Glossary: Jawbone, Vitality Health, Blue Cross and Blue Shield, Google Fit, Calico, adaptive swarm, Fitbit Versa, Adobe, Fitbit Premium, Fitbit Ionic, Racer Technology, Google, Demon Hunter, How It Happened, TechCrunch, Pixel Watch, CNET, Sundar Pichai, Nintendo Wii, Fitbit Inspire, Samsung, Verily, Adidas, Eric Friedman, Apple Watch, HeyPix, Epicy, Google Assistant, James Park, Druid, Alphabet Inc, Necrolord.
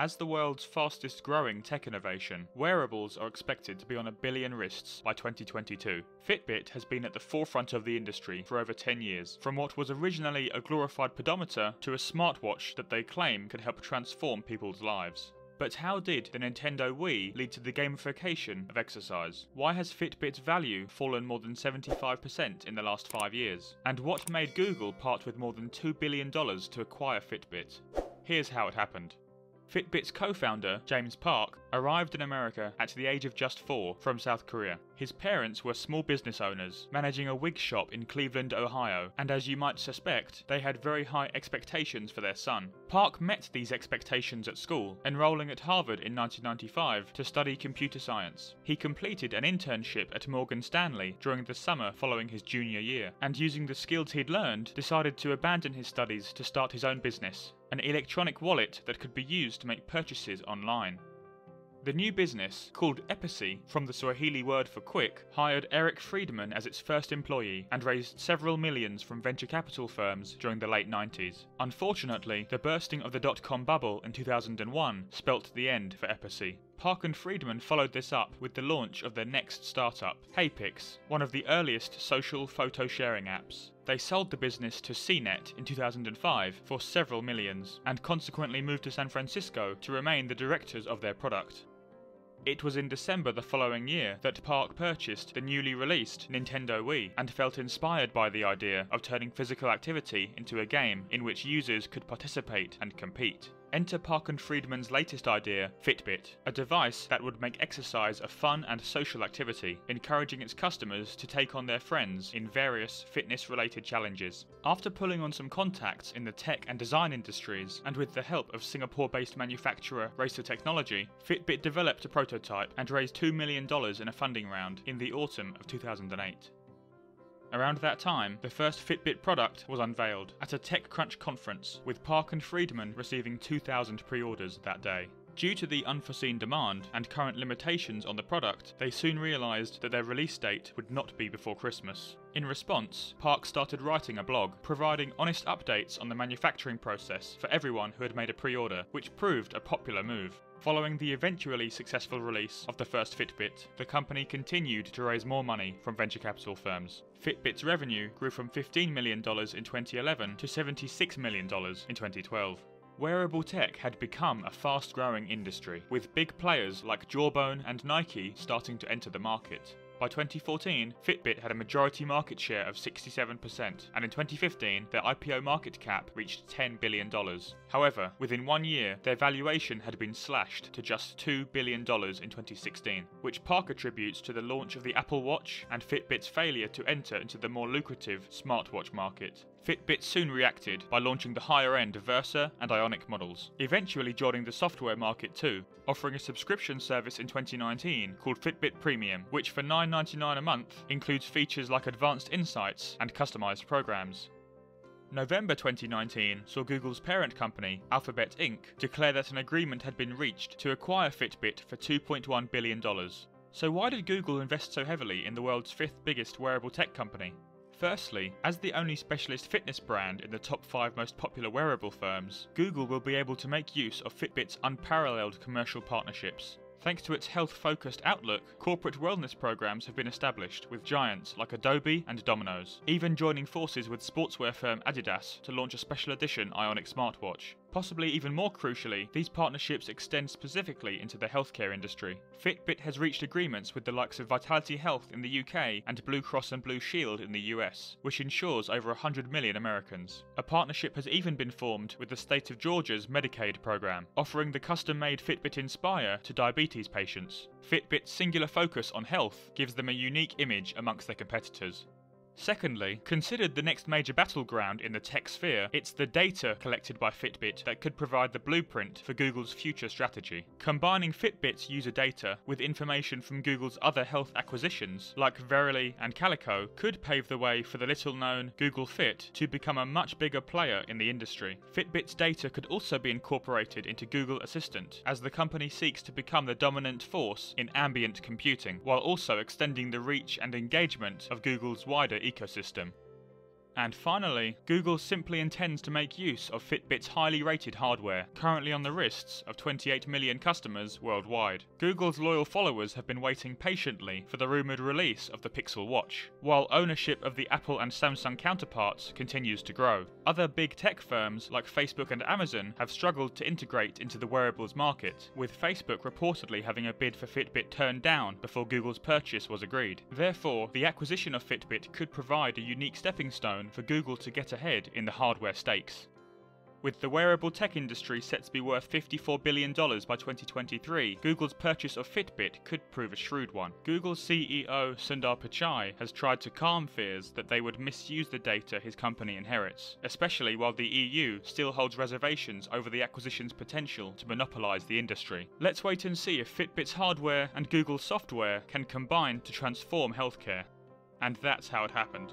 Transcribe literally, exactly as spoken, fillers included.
As the world's fastest growing tech innovation, wearables are expected to be on a billion wrists by twenty twenty-two. Fitbit has been at the forefront of the industry for over ten years, from what was originally a glorified pedometer to a smartwatch that they claim could help transform people's lives. But how did the Nintendo Wii lead to the gamification of exercise? Why has Fitbit's value fallen more than seventy-five percent in the last five years? And what made Google part with more than two billion dollars to acquire Fitbit? Here's how it happened. Fitbit's co-founder, James Park, arrived in America at the age of just four from South Korea. His parents were small business owners, managing a wig shop in Cleveland, Ohio, and as you might suspect, they had very high expectations for their son. Park met these expectations at school, enrolling at Harvard in nineteen ninety-five to study computer science. He completed an internship at Morgan Stanley during the summer following his junior year, and using the skills he'd learned, decided to abandon his studies to start his own business, an electronic wallet that could be used to make purchases online. The new business, called Epicy, from the Swahili word for quick, hired Eric Friedman as its first employee and raised several millions from venture capital firms during the late nineties. Unfortunately, the bursting of the dot-com bubble in two thousand one spelt the end for Epicy. Park and Friedman followed this up with the launch of their next startup, HeyPix, one of the earliest social photo sharing apps. They sold the business to C net in two thousand five for several millions, and consequently moved to San Francisco to remain the directors of their product. It was in December the following year that Park purchased the newly released Nintendo Wii and felt inspired by the idea of turning physical activity into a game in which users could participate and compete. Enter Park and Friedman's latest idea, Fitbit, a device that would make exercise a fun and social activity, encouraging its customers to take on their friends in various fitness-related challenges. After pulling on some contacts in the tech and design industries, and with the help of Singapore-based manufacturer Racer Technology, Fitbit developed a prototype and raised two million dollars in a funding round in the autumn of two thousand eight. Around that time, the first Fitbit product was unveiled at a TechCrunch conference, with Park and Friedman receiving two thousand pre-orders that day. Due to the unforeseen demand and current limitations on the product, they soon realised that their release date would not be before Christmas. In response, Park started writing a blog, providing honest updates on the manufacturing process for everyone who had made a pre-order, which proved a popular move. Following the eventually successful release of the first Fitbit, the company continued to raise more money from venture capital firms. Fitbit's revenue grew from fifteen million dollars in twenty eleven to seventy-six million dollars in twenty twelve. Wearable tech had become a fast-growing industry, with big players like Jawbone and Nike starting to enter the market. By twenty fourteen, Fitbit had a majority market share of sixty-seven percent, and in twenty fifteen, their I P O market cap reached ten billion dollars. However, within one year, their valuation had been slashed to just two billion dollars in twenty sixteen, which Park attributes to the launch of the Apple Watch and Fitbit's failure to enter into the more lucrative smartwatch market. Fitbit soon reacted by launching the higher-end Versa and Ionic models, eventually joining the software market too, offering a subscription service in twenty nineteen called Fitbit Premium, which for nine ninety-nine a month includes features like advanced insights and customized programs. November twenty nineteen saw Google's parent company, Alphabet Incorporated, declare that an agreement had been reached to acquire Fitbit for two point one billion dollars. So why did Google invest so heavily in the world's fifth biggest wearable tech company? Firstly, as the only specialist fitness brand in the top five most popular wearable firms, Google will be able to make use of Fitbit's unparalleled commercial partnerships. Thanks to its health-focused outlook, corporate wellness programs have been established with giants like Adobe and Domino's, even joining forces with sportswear firm Adidas to launch a special edition Ionic smartwatch. Possibly even more crucially, these partnerships extend specifically into the healthcare industry. Fitbit has reached agreements with the likes of Vitality Health in the U K and Blue Cross and Blue Shield in the U S, which insures over one hundred million Americans. A partnership has even been formed with the state of Georgia's Medicaid program, offering the custom-made Fitbit Inspire to diabetes patients. Fitbit's singular focus on health gives them a unique image amongst their competitors. Secondly, considered the next major battleground in the tech sphere, it's the data collected by Fitbit that could provide the blueprint for Google's future strategy. Combining Fitbit's user data with information from Google's other health acquisitions, like Verily and Calico, could pave the way for the little-known Google Fit to become a much bigger player in the industry. Fitbit's data could also be incorporated into Google Assistant, as the company seeks to become the dominant force in ambient computing, while also extending the reach and engagement of Google's wider ecosystem. And finally, Google simply intends to make use of Fitbit's highly rated hardware, currently on the wrists of twenty-eight million customers worldwide. Google's loyal followers have been waiting patiently for the rumoured release of the Pixel Watch, while ownership of the Apple and Samsung counterparts continues to grow. Other big tech firms like Facebook and Amazon have struggled to integrate into the wearables market, with Facebook reportedly having a bid for Fitbit turned down before Google's purchase was agreed. Therefore, the acquisition of Fitbit could provide a unique stepping stone for Google to get ahead in the hardware stakes. With the wearable tech industry set to be worth fifty-four billion dollars by twenty twenty-three, Google's purchase of Fitbit could prove a shrewd one. Google's C E O Sundar Pichai has tried to calm fears that they would misuse the data his company inherits, especially while the E U still holds reservations over the acquisition's potential to monopolise the industry. Let's wait and see if Fitbit's hardware and Google's software can combine to transform healthcare. And that's how it happened.